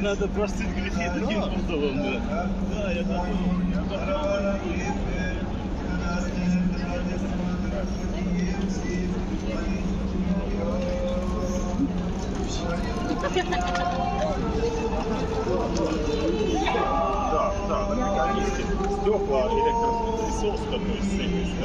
Надо простыть грехи таким образом, да. Да, я так да, на механизме стекла электростресов становится сильнее,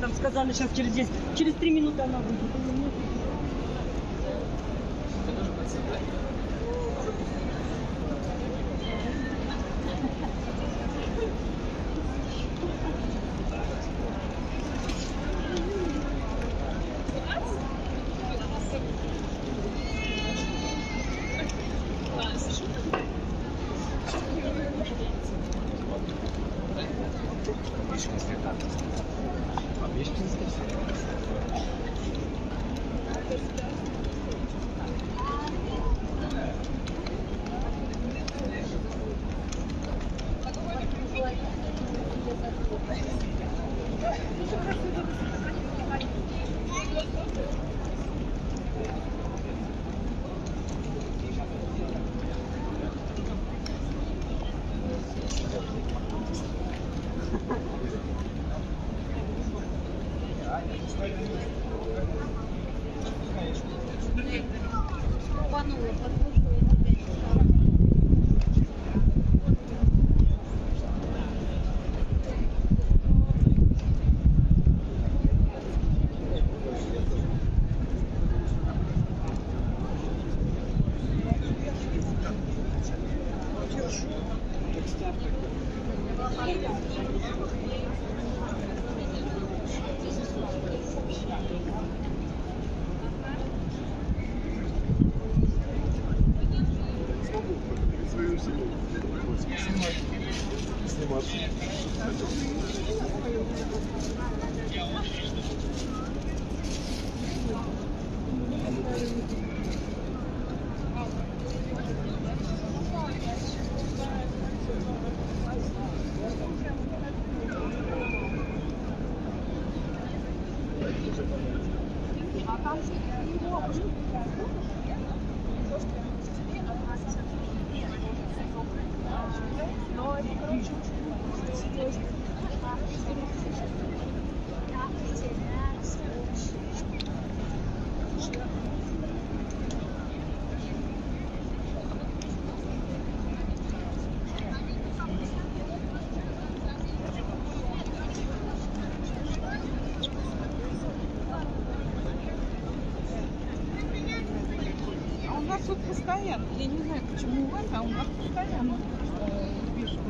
там сказали, сейчас через 10, через 3 минуты она будет. Постоянно. Я не знаю, почему у вас, а у нас постоянно пишут.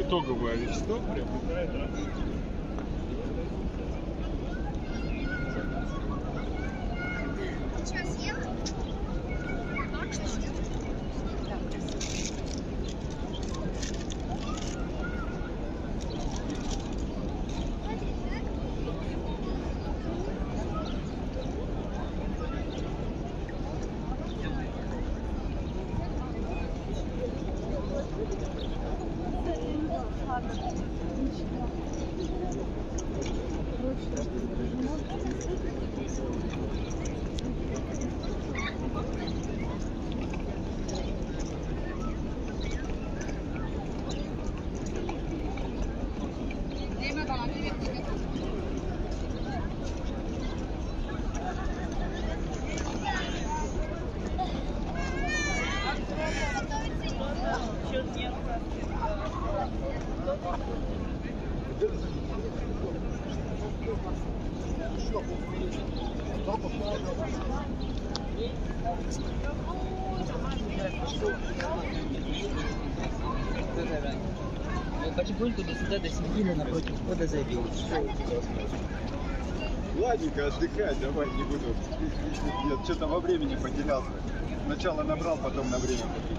Итоговое вещество приобретает разницу. Потихоньку до сюда, до середины, напротив входа зайдем. Ладненько, отдыхай, давай, не буду. Нет, что-то во времени потерялся. Сначала набрал, потом на время.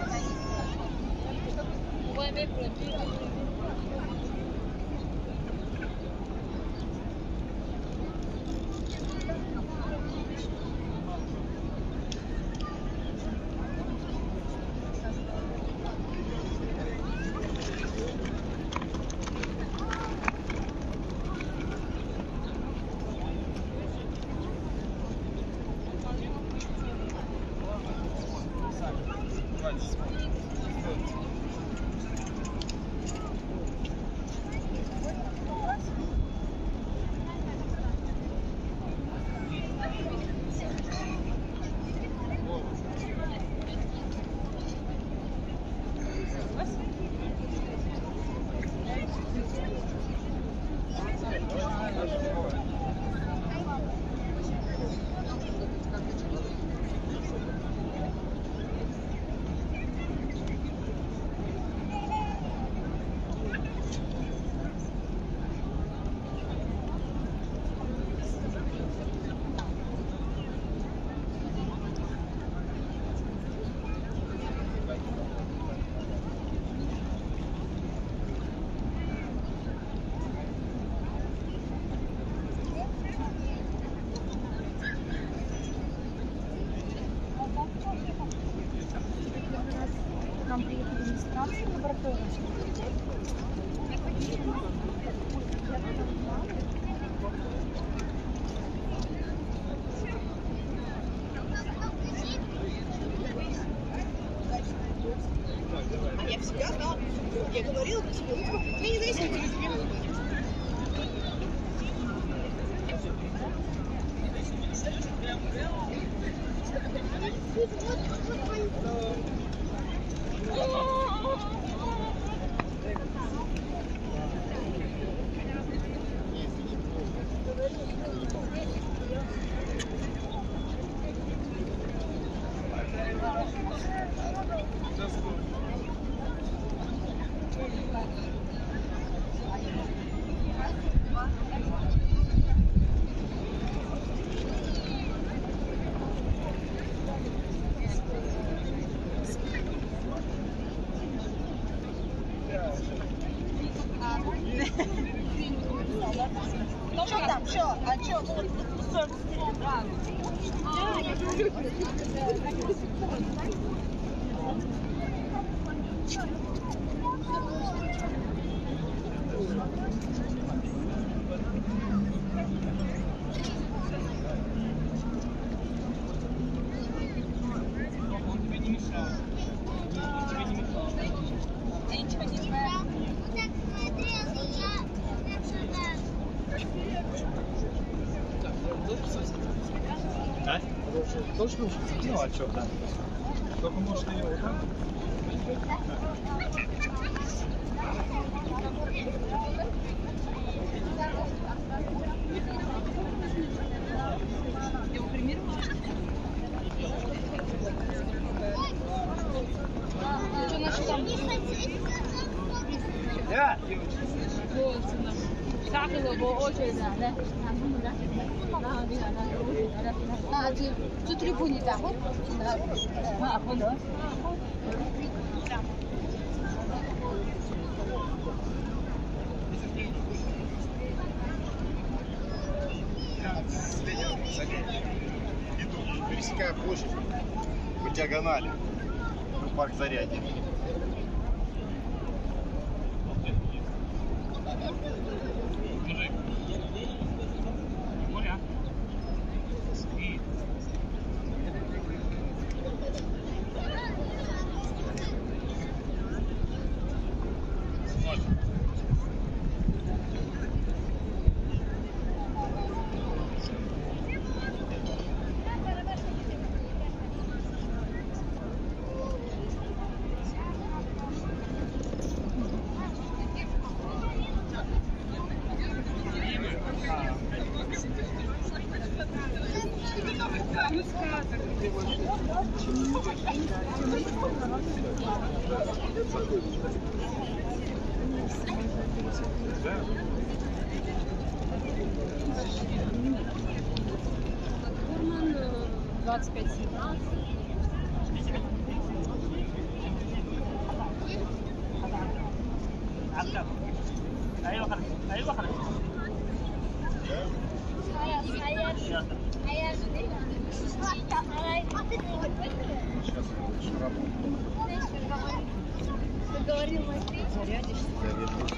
Thank you. Пересекая площадь по диагонали, парк Зарядье. говорил мой тренер, рядишься. Хорошо.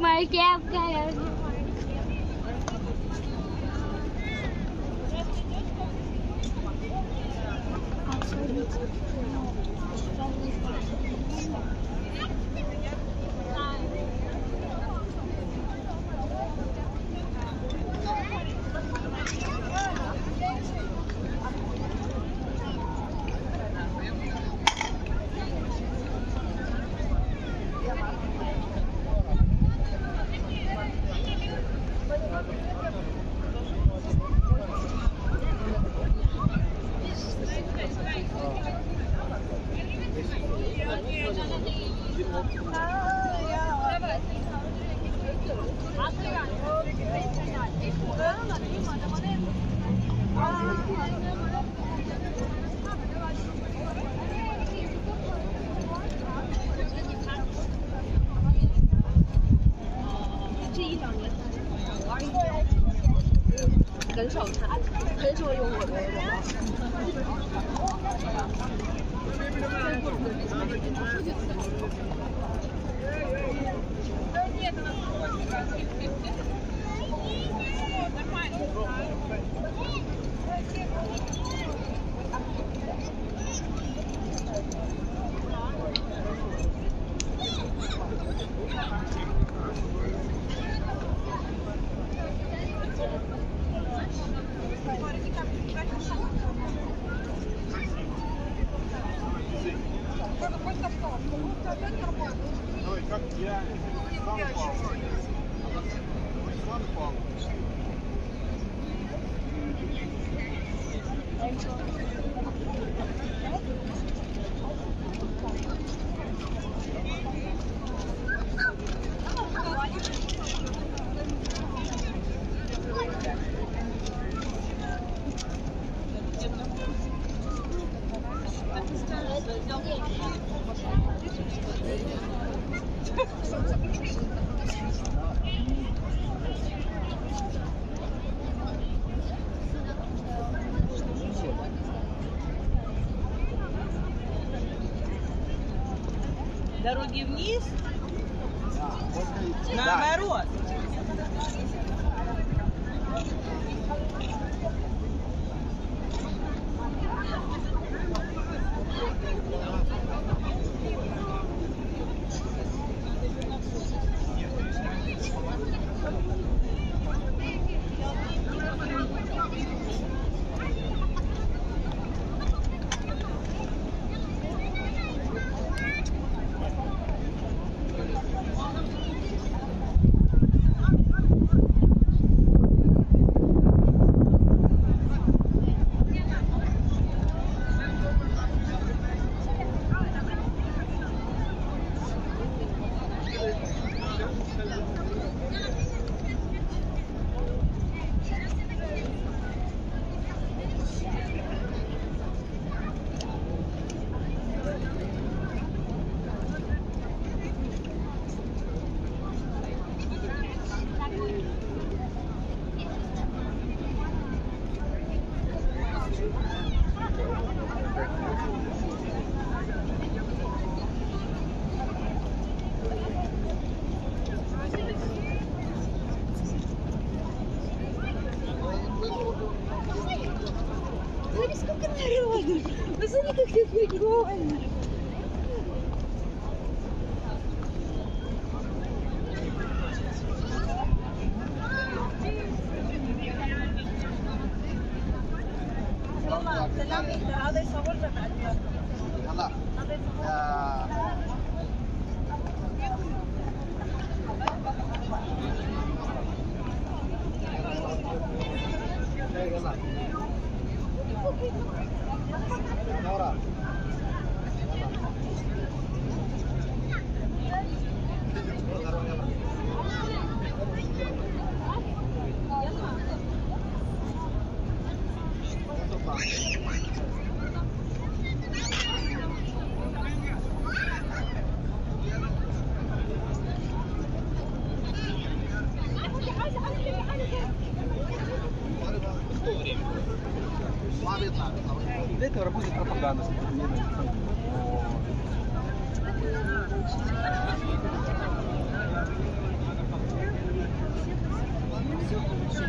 मार के आपका дороги вниз, наоборот. Продолжение следует... Редактор субтитров А.Семкин Корректор А.Егорова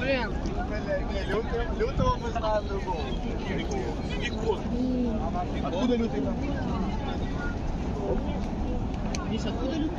блин. Лютого мы знаем другого. Кикбот. Откуда Лютый? Миша, откуда Лютый?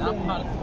I'm not